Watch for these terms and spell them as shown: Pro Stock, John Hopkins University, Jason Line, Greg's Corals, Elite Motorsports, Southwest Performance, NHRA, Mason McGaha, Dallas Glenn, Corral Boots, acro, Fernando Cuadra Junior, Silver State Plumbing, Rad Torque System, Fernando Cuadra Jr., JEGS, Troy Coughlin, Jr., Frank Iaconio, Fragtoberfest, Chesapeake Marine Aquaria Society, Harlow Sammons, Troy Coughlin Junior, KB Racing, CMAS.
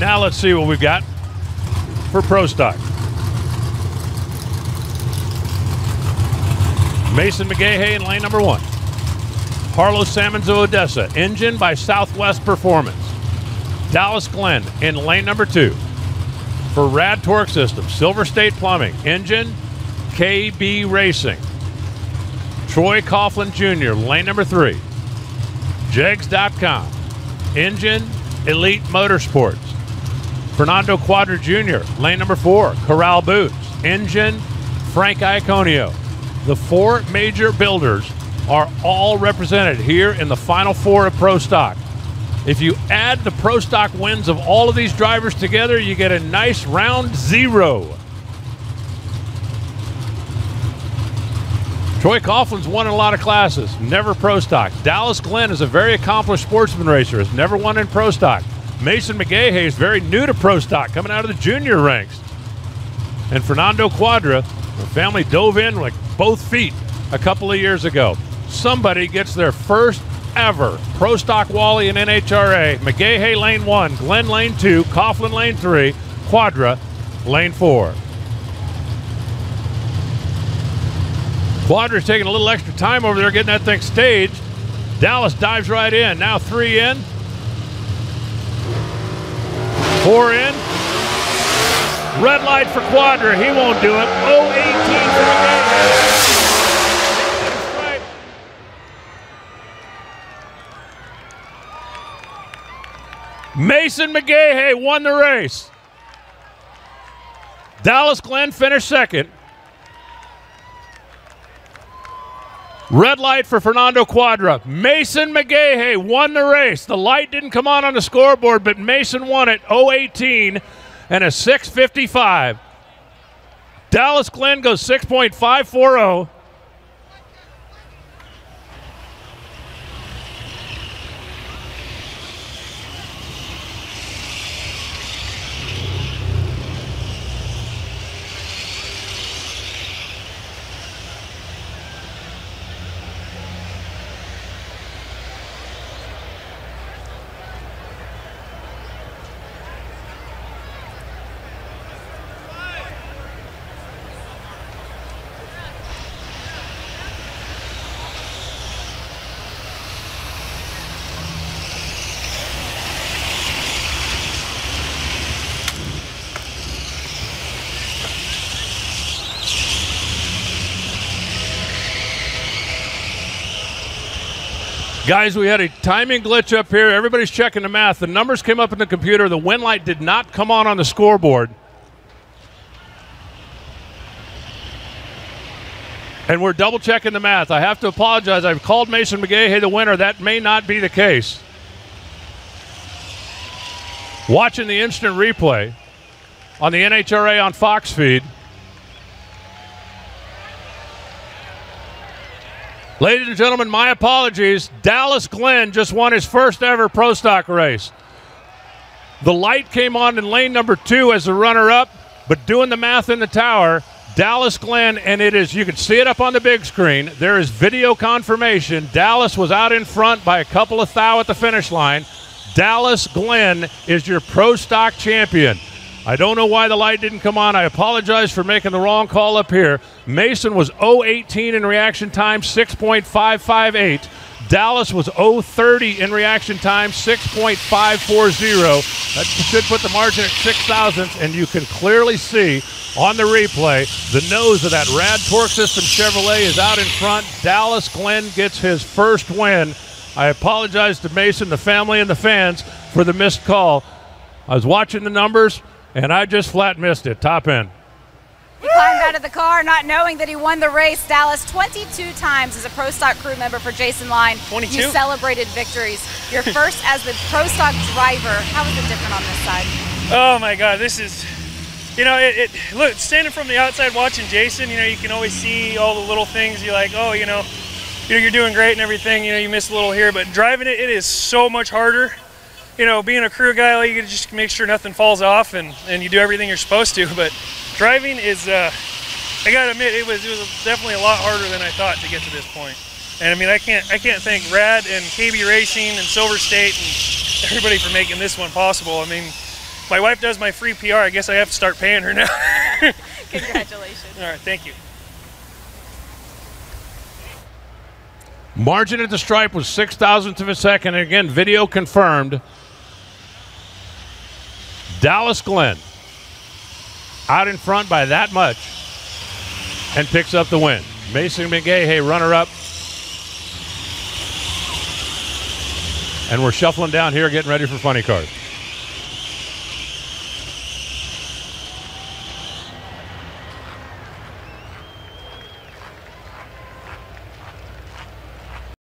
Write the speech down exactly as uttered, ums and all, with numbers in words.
Now let's see what we've got for Pro Stock. Mason McGaha in lane number one. Harlow Sammons of Odessa, engine by Southwest Performance. Dallas Glenn in lane number two. For Rad Torque System, Silver State Plumbing, engine K B Racing. Troy Coughlin Junior, lane number three. J E G S dot com, engine Elite Motorsports. Fernando Cuadra Junior, lane number four, Corral Boots, engine Frank Iaconio. The four major builders are all represented here in the final four of Pro Stock. If you add the Pro Stock wins of all of these drivers together, you get a nice round zero. Troy Coughlin's won in a lot of classes, never Pro Stock. Dallas Glenn is a very accomplished sportsman racer, has never won in Pro Stock. Mason McGaha is very new to Pro Stock, coming out of the junior ranks. And Fernando Cuadra, the family dove in with both feet a couple of years ago. Somebody gets their first ever Pro Stock Wally in N H R A. McGaha lane one, Glenn lane two, Coughlin lane three, Cuadra lane four. Cuadra's taking a little extra time over there getting that thing staged. Dallas dives right in, now three in. Four in. Red light for Cuadra. He won't do it. oh eighteen for McGaha. Right. Mason McGaha won the race. Dallas Glenn finished second. Red light for Fernando Cuadra. Mason McGaha won the race. The light didn't come on on the scoreboard, but Mason won it, oh eighteen and a six fifty-five. Dallas Glenn goes six point five four zero. Guys, we had a timing glitch up here. Everybody's checking the math. The numbers came up in the computer. The win light did not come on on the scoreboard. And we're double checking the math. I have to apologize. I've called Mason McGaha the winner. That may not be the case. Watching the instant replay on the N H R A on Fox feed. Ladies and gentlemen, my apologies. Dallas Glenn just won his first ever Pro Stock race. The light came on in lane number two as the runner-up, but doing the math in the tower, Dallas Glenn, and it is, you can see it up on the big screen, there is video confirmation. Dallas was out in front by a couple of thou at the finish line. Dallas Glenn is your Pro Stock champion. I don't know why the light didn't come on. I apologize for making the wrong call up here. Mason was oh eighteen in reaction time, six point five five eight. Dallas was oh thirty in reaction time, six point five four zero. That should put the margin at six thousandths, and you can clearly see on the replay the nose of that Rad Torque System Chevrolet is out in front. Dallas Glenn gets his first win. I apologize to Mason, the family, and the fans for the missed call. I was watching the numbers, and I just flat missed it, top end. He climbed out of the car not knowing that he won the race. Dallas, twenty-two times as a Pro Stock crew member for Jason Line. twenty-two? You celebrated victories. Your first as the Pro Stock driver. How is it different on this side? Oh my God, this is, you know, it, it look, standing from the outside watching Jason, you know, you can always see all the little things. You're like, oh, you know, you're doing great and everything. You know, you miss a little here, but driving it, it is so much harder. You know, being a crew guy, like, you just make sure nothing falls off, and, and you do everything you're supposed to. But driving is, uh, I gotta admit, it was it was definitely a lot harder than I thought to get to this point. And I mean, I can't I can't thank Rad and K B Racing and Silver State and everybody for making this one possible. I mean, my wife does my free P R. I guess I have to start paying her now. Congratulations. All right, thank you. Margin at the stripe was six thousandths of a second. And again, video confirmed. Dallas Glenn out in front by that much and picks up the win. Mason McGaha, runner-up. And we're shuffling down here, getting ready for funny cars.